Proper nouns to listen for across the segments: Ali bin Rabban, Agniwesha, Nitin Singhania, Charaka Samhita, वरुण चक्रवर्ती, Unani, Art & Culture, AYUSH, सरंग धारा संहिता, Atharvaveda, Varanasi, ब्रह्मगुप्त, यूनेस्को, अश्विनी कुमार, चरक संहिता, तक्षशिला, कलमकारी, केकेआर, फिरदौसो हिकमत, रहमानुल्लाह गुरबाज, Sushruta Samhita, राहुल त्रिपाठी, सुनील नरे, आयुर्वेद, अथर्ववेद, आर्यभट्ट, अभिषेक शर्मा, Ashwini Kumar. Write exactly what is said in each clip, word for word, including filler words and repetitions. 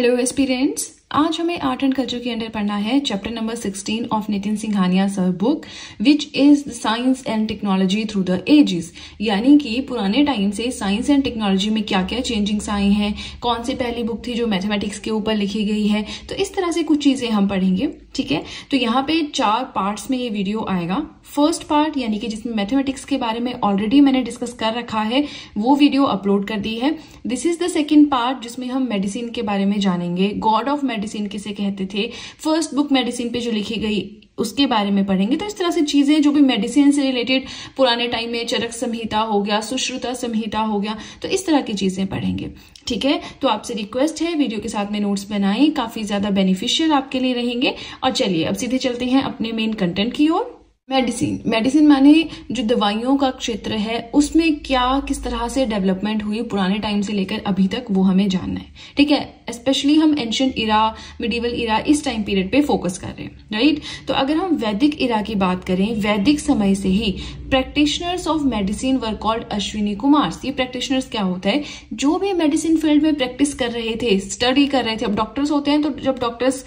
Hello aspirants, आज हमें art and culture के अंडर पढ़ना है chapter number sixteen of Nitin Singhania sir book which is the science and technology through the ages, यानी कि पुराने टाइम से साइंस एंड टेक्नोलॉजी में क्या क्या चेंजिंग्स आई हैं, कौन सी पहली बुक थी जो मैथमेटिक्स के ऊपर लिखी गई है। तो इस तरह से कुछ चीजें हम पढ़ेंगे, ठीक है। तो यहाँ पे चार पार्ट्स में ये वीडियो आएगा। फर्स्ट पार्ट यानी कि जिसमें मैथमेटिक्स के बारे में ऑलरेडी मैंने डिस्कस कर रखा है, वो वीडियो अपलोड कर दी है। This is the second part जिसमें हम मेडिसिन के बारे में जानेंगे, गॉड ऑफ मेडिसिन किसे कहते थे, फर्स्ट बुक मेडिसिन पे जो लिखी गई उसके बारे में पढ़ेंगे। तो इस तरह से चीजें जो भी मेडिसिन से रिलेटेड पुराने टाइम में चरक संहिता हो गया, सुश्रुता संहिता हो गया, तो इस तरह की चीजें पढ़ेंगे, ठीक है। तो आपसे रिक्वेस्ट है वीडियो के साथ में नोट्स बनाएं, काफी ज्यादा बेनिफिशियल आपके लिए रहेंगे। और चलिए अब सीधे चलते हैं अपने मेन कंटेंट की ओर। मेडिसिन मेडिसिन माने जो दवाइयों का क्षेत्र है, उसमें क्या किस तरह से डेवलपमेंट हुई पुराने टाइम से लेकर अभी तक, वो हमें जानना है, ठीक है। स्पेशली हम एंशिएंट इरा, मिडिवल इरा, इस टाइम पीरियड पे फोकस कर रहे हैं, राइट। तो अगर हम वैदिक इरा की बात करें, वैदिक समय से ही practitioners of medicine were called अश्विनी कुमार। ये प्रैक्टिशनर्स क्या होता है, जो भी मेडिसिन फील्ड में प्रैक्टिस कर रहे थे, स्टडी कर रहे थे। अब डॉक्टर्स होते हैं, तो जब डॉक्टर्स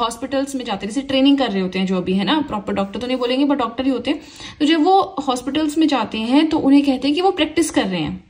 हॉस्पिटल्स में जाते हैं, जैसे ट्रेनिंग कर रहे होते हैं, जो अभी है ना, प्रॉपर डॉक्टर तो नहीं बोलेंगे बट डॉक्टर ही होते हैं। तो जब वो हॉस्पिटल्स में जाते हैं तो उन्हें कहते हैं कि वो प्रैक्टिस कर रहे हैं,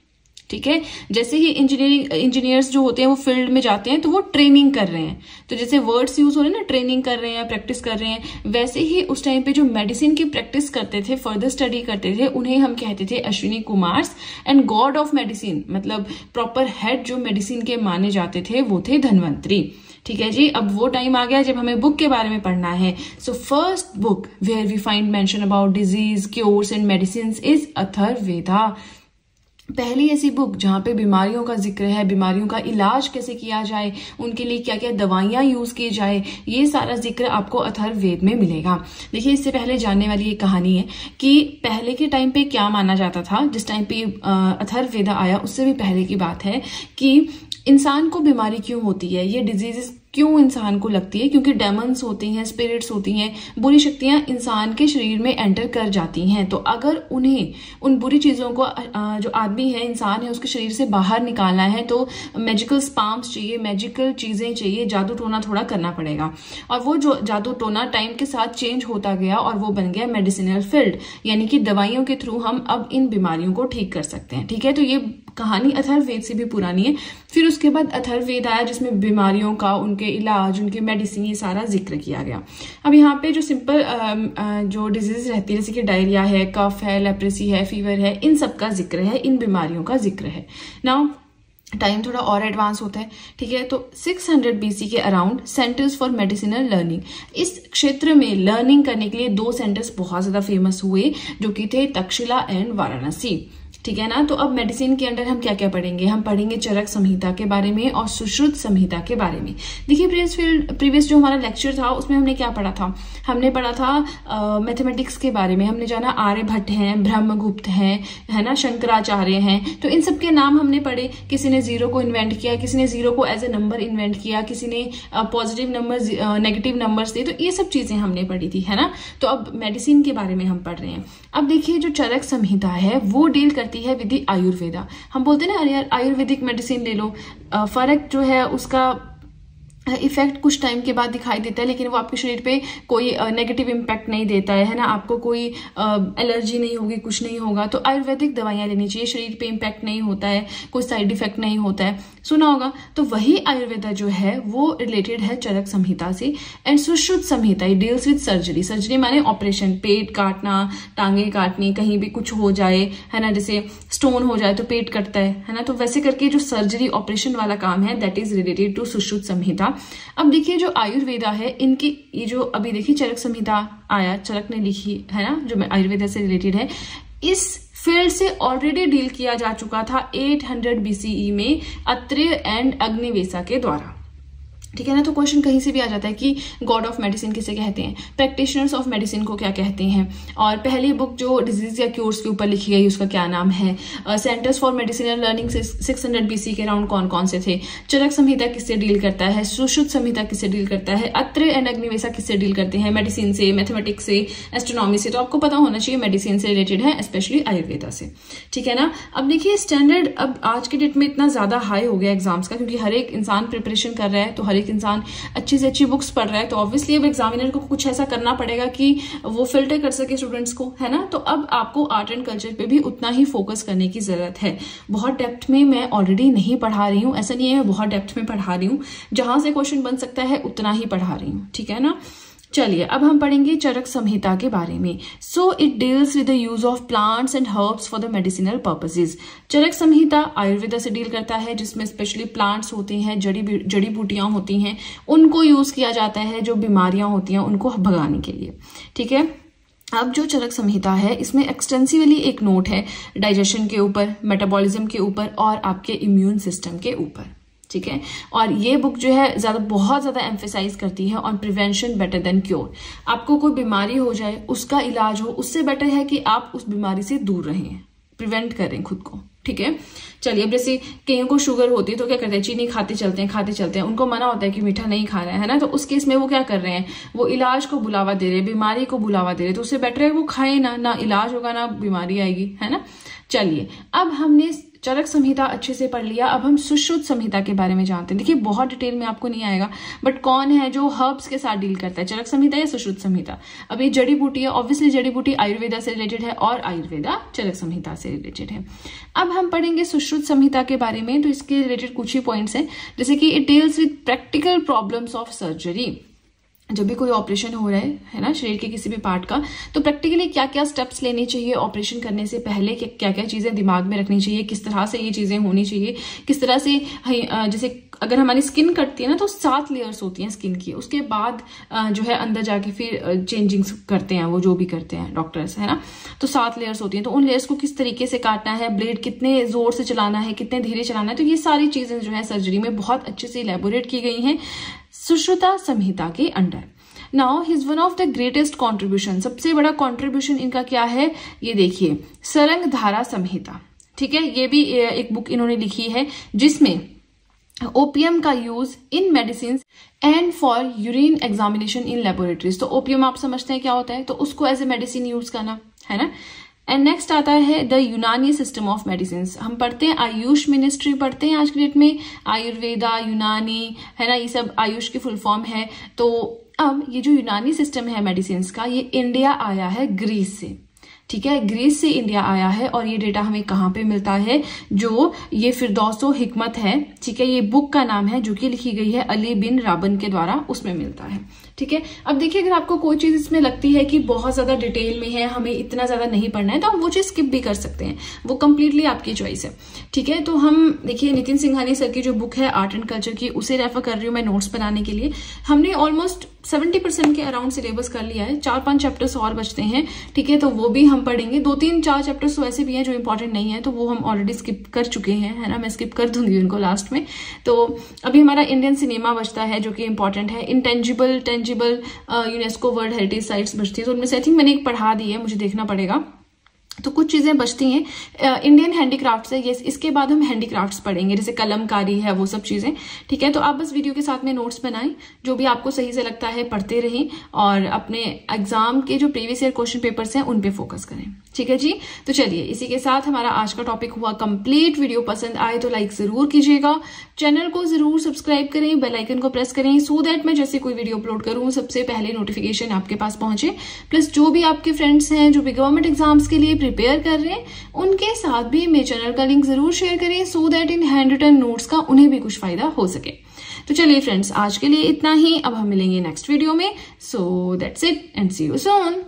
ठीक है। जैसे ही इंजीनियरिंग इंजीनियर्स जो होते हैं वो फील्ड में जाते हैं तो वो ट्रेनिंग कर रहे हैं। तो जैसे वर्ड्स यूज हो रहे हैं ना, ट्रेनिंग कर रहे हैं, प्रैक्टिस कर रहे हैं, वैसे ही उस टाइम पे जो मेडिसिन की प्रैक्टिस करते थे, फर्दर स्टडी करते थे, उन्हें हम कहते थे Ashwini Kumars. And god of medicine मतलब प्रॉपर हेड जो मेडिसिन के माने जाते थे वो थे धन्वंतरी, ठीक है जी। अब वो टाइम आ गया जब हमें बुक के बारे में पढ़ना है। So first book where we find mention about disease, cures and medicine is Atharvaveda. पहली ऐसी बुक जहाँ पे बीमारियों का जिक्र है, बीमारियों का इलाज कैसे किया जाए, उनके लिए क्या क्या दवाइयाँ यूज की जाए, ये सारा जिक्र आपको अथर्ववेद में मिलेगा। देखिए, इससे पहले जानने वाली ये कहानी है कि पहले के टाइम पे क्या माना जाता था। जिस टाइम पे अथर्ववेद आया उससे भी पहले की बात है कि इंसान को बीमारी क्यों होती है, ये डिजीजेस क्यों इंसान को लगती है, क्योंकि डेमन्स होती हैं, स्पिरिट्स होती हैं, बुरी शक्तियां इंसान के शरीर में एंटर कर जाती हैं। तो अगर उन्हें उन बुरी चीज़ों को जो आदमी है, इंसान है, उसके शरीर से बाहर निकालना है तो मैजिकल स्पाम्स चाहिए, मैजिकल चीज़ें चाहिए, जादू टोना थोड़ा करना पड़ेगा। और वो जो जादू टोना टाइम के साथ चेंज होता गया और वो बन गया मेडिसिनल फील्ड, यानी कि दवाइयों के थ्रू हम अब इन बीमारियों को ठीक कर सकते हैं, ठीक है। तो ये कहानी अथर्ववेद से भी पुरानी है। फिर उसके बाद अथर्ववेद आया जिसमें बीमारियों का, उनके इलाज, उनके मेडिसिन, ये सारा जिक्र किया गया। अब यहाँ पे जो सिंपल जो डिजीज रहती है, जैसे कि डायरिया है, कफ है, लेप्रेसी है, फीवर है, इन सब का जिक्र है, इन बीमारियों का जिक्र है। नाउ टाइम थोड़ा और एडवांस होता है, ठीक है। तो सिक्स हंड्रेड बीसी के around centres for medicinal learning, इस क्षेत्र में लर्निंग करने के लिए दो सेंटर्स बहुत ज़्यादा फेमस हुए जो कि थे तक्षशिला एंड वाराणसी, ठीक है ना। तो अब मेडिसिन के अंडर हम क्या क्या पढ़ेंगे, हम पढ़ेंगे चरक संहिता के बारे में और सुश्रुत संहिता के बारे में। देखिए, प्रीवियस प्रीवियस जो हमारा लेक्चर था उसमें हमने क्या पढ़ा था, हमने पढ़ा था मैथमेटिक्स के बारे में, हमने जाना आर्यभट्ट हैं, ब्रह्मगुप्त हैं, है ना, शंकराचार्य हैं। तो इन सब के नाम हमने पढ़े, किसी ने जीरो को इन्वेंट किया, किसी ने जीरो को एज ए नंबर इन्वेंट किया, किसी ने पॉजिटिव नंबर, नेगेटिव नंबर्स दिए, तो ये सब चीज़ें हमने पढ़ी थी, है ना। तो अब मेडिसिन के बारे में हम पढ़ रहे हैं। अब देखिए, जो चरक संहिता है वो डील है विद आयुर्वेदा। हम बोलते हैं ना, अरे यार आयुर्वेदिक मेडिसिन ले लो, फर्क जो है उसका इफेक्ट कुछ टाइम के बाद दिखाई देता है, लेकिन वो आपके शरीर पे कोई नेगेटिव इम्पैक्ट नहीं देता है, है ना, आपको कोई एलर्जी नहीं होगी, कुछ नहीं होगा। तो आयुर्वेदिक दवाइयाँ लेनी चाहिए, शरीर पे इम्पैक्ट नहीं होता है, कोई साइड इफेक्ट नहीं होता है, सुना होगा। तो वही आयुर्वेदा जो है वो रिलेटेड है चरक संहिता से। एंड सुश्रुत संहिता ये डील्स विद सर्जरी, सर्जरी माने ऑपरेशन, पेट काटना, टांगे काटनी, कहीं भी कुछ हो जाए, है ना, जैसे स्टोन हो जाए तो पेट कटता है, है ना, तो वैसे करके जो सर्जरी ऑपरेशन वाला काम है that is related to Sushruta Samhita. अब देखिए, जो आयुर्वेदा है इनकी, ये जो अभी देखिए चरक संहिता आया, चरक ने लिखी है ना, जो आयुर्वेदा से रिलेटेड है, इस फील्ड से ऑलरेडी डील किया जा चुका था एट हंड्रेड बीसीई में अत्रेय एंड अग्निवेशा के द्वारा, ठीक है ना। तो क्वेश्चन कहीं से भी आ जाता है कि गॉड ऑफ मेडिसिन किसे कहते हैं, प्रैक्टिशनर्स ऑफ मेडिसिन को क्या कहते हैं, और पहली बुक जो डिजीज या क्योर्स के ऊपर लिखी गई उसका क्या नाम है, centres for medicinal learning six hundred B C के राउंड कौन कौन से थे, चरक संहिता किससे डील करता है, सुश्रुत संहिता किससे डील करता है, अत्रेय एंड अग्निवेशा किससे डील करते हैं, मेडिसिन से, मैथमेटिक्स से, एस्ट्रोनॉमी से। तो आपको पता होना चाहिए मेडिसिन से रिलेटेड है, स्पेशली आयुर्वेदा से, ठीक है ना। अब देखिए स्टैंडर्ड अब आज के डेट में इतना ज़्यादा हाई हो गया एग्जाम्स का, क्योंकि हर एक इंसान प्रिपरेशन कर रहा है, तो हर एक इंसान अच्छी से अच्छी बुक्स पढ़ रहा है, तो ऑब्वियसली अब एग्जामिनर को कुछ ऐसा करना पड़ेगा कि वो फिल्टर कर सके स्टूडेंट्स को, है ना। तो अब आपको आर्ट एंड कल्चर पे भी उतना ही फोकस करने की जरूरत है। बहुत डेप्थ में मैं ऑलरेडी नहीं पढ़ा रही हूँ, ऐसा नहीं है मैं बहुत डेप्थ में पढ़ा रही हूँ, जहां से क्वेश्चन बन सकता है उतना ही पढ़ा रही हूँ, ठीक है ना। चलिए अब हम पढ़ेंगे चरक संहिता के बारे में। So it deals with the use of plants and herbs for the medicinal purposes. चरक संहिता Ayurveda से डील करता है, जिसमें स्पेशली प्लांट्स होते हैं, जड़ी जड़ी बूटियां होती हैं, उनको यूज किया जाता है जो बीमारियां होती हैं उनको भगाने के लिए, ठीक है। अब जो चरक संहिता है इसमें एक्सटेंसिवली एक नोट है डाइजेशन के ऊपर, मेटाबॉलिज्म के ऊपर और आपके इम्यून सिस्टम के ऊपर, ठीक है। और ये बुक जो है ज़्यादा बहुत ज़्यादा एम्फेसाइज करती है on prevention better than cure. आपको कोई बीमारी हो जाए उसका इलाज हो, उससे बेटर है कि आप उस बीमारी से दूर रहें, प्रिवेंट करें खुद को, ठीक है। चलिए अब जैसे कईयों को शुगर होती है तो क्या करते हैं, चीनी खाते चलते हैं खाते चलते हैं, उनको मना होता है कि मीठा नहीं खाना है, है ना। तो उस केस में वो क्या कर रहे हैं, वो इलाज को बुलावा दे रहे हैं, बीमारी को बुलावा दे रहे हैं, तो उससे बेटर है वो खाएं ना, ना इलाज होगा ना बीमारी आएगी, है ना। चलिए अब हमने चरक संहिता अच्छे से पढ़ लिया, अब हम सुश्रुत संहिता के बारे में जानते हैं। देखिए बहुत डिटेल में आपको नहीं आएगा, बट कौन है जो हर्ब्स के साथ डील करता है, चरक संहिता या सुश्रुत संहिता। अब ये जड़ी बूटी है, ऑब्वियसली जड़ी बूटी आयुर्वेदा से रिलेटेड है और आयुर्वेदा चरक संहिता से रिलेटेड है। अब हम पढ़ेंगे सुश्रुत संहिता के बारे में, तो इसके रिलेटेड कुछ ही पॉइंट्स हैं, जैसे कि it deals with practical problems of surgery. जब भी कोई ऑपरेशन हो रहा है, है ना, शरीर के किसी भी पार्ट का, तो प्रैक्टिकली क्या क्या स्टेप्स लेने चाहिए, ऑपरेशन करने से पहले क्या क्या चीज़ें दिमाग में रखनी चाहिए, किस तरह से ये चीज़ें होनी चाहिए, किस तरह से, जैसे अगर हमारी स्किन कटती है ना तो सात लेयर्स होती हैं स्किन की, उसके बाद जो है अंदर जाके फिर चेंजिंग्स करते हैं वो जो भी करते हैं डॉक्टर्स, है ना। तो सात लेयर्स होती हैं, तो उन लेयर्स को किस तरीके से काटना है, ब्लेड कितने जोर से चलाना है, कितने धीरे चलाना है, तो ये सारी चीज़ें जो है सर्जरी में बहुत अच्छे से इलेबोरेट की गई हैं सुश्रुता संहिता के under. Now his one of the greatest contribution, सबसे बड़ा कॉन्ट्रीब्यूशन इनका क्या है, ये देखिए सरंग धारा संहिता, ठीक है। ये भी एक बुक इन्होंने लिखी है जिसमें ओपियम का use in medicine and for urine examination in laboratories. तो ओपियम आप समझते हैं क्या होता है, तो उसको एज ए मेडिसिन यूज करना, है ना। एंड नेक्स्ट आता है द यूनानी सिस्टम ऑफ मेडिसिन। हम पढ़ते हैं आयुष मिनिस्ट्री पढ़ते हैं आज के डेट में, आयुर्वेदा यूनानी, है ना, ये सब आयुष की फुल फॉर्म है। तो अब ये जो यूनानी सिस्टम है मेडिसिन का, ये इंडिया आया है ग्रीस से, ठीक है, ग्रीस से इंडिया आया है। और ये डेटा हमें कहाँ पे मिलता है, जो ये फिरदौसो हिकमत है, ठीक है, ये बुक का नाम है जो कि लिखी गई है अली बिन राबन के द्वारा, उसमें मिलता है, ठीक है। अब देखिए अगर आपको कोई चीज़ इसमें लगती है कि बहुत ज़्यादा डिटेल में है, हमें इतना ज़्यादा नहीं पढ़ना है, तो आप वो चीज़ स्किप भी कर सकते हैं, वो कम्प्लीटली आपकी चॉइस है, ठीक है। तो हम देखिए नितिन सिंघानिया सर की जो बुक है आर्ट एंड कल्चर की, उसे रेफर कर रही हूँ मैं नोट्स बनाने के लिए। हमने ऑलमोस्ट सेवेंटी परसेंट के अराउंड सिलेबस कर लिया है, चार पाँच चैप्टर्स और बचते हैं, ठीक है, तो वो भी हम पढ़ेंगे। दो तीन चार चैप्टर्स तो ऐसे भी हैं जो इंपॉर्टेंट नहीं है, तो वो हम ऑलरेडी स्किप कर चुके हैं, है ना, मैं स्किप कर दूंगी उनको लास्ट में। तो अभी हमारा इंडियन सिनेमा बचता है जो कि इंपॉर्टेंट है, intangible tangible यूनेस्को world heritage sites बचती है, तो उनमें से आई थिंक मैंने एक पढ़ा दी है, मुझे देखना पड़ेगा। तो कुछ चीज़ें बचती हैं, इंडियन हैंडीक्राफ्ट्स है ये, इसके बाद हम हैंडीक्राफ्ट्स पढ़ेंगे, जैसे कलमकारी है, वो सब चीज़ें, ठीक है। तो आप बस वीडियो के साथ में नोट्स बनाएं, जो भी आपको सही से लगता है पढ़ते रहें, और अपने एग्जाम के जो प्रीवियस ईयर क्वेश्चन पेपर्स हैं उन पे फोकस करें, ठीक है जी। तो चलिए इसी के साथ हमारा आज का टॉपिक हुआ कंप्लीट। वीडियो पसंद आए तो लाइक ज़रूर कीजिएगा, चैनल को ज़रूर सब्सक्राइब करें, बेल आइकन को प्रेस करें, सो दैट मैं जैसे कोई वीडियो अपलोड करूँ सबसे पहले नोटिफिकेशन आपके पास पहुँचे। प्लस जो भी आपके फ्रेंड्स हैं जो भी गवर्नमेंट एग्जाम्स के लिए प्रिपेयर कर रहे हैं, उनके साथ भी मेरे चैनल का लिंक जरूर शेयर करें, so that in hand written notes का उन्हें भी कुछ फायदा हो सके। तो चलिए फ्रेंड्स आज के लिए इतना ही, अब हम मिलेंगे नेक्स्ट वीडियो में। So that's it and see you soon.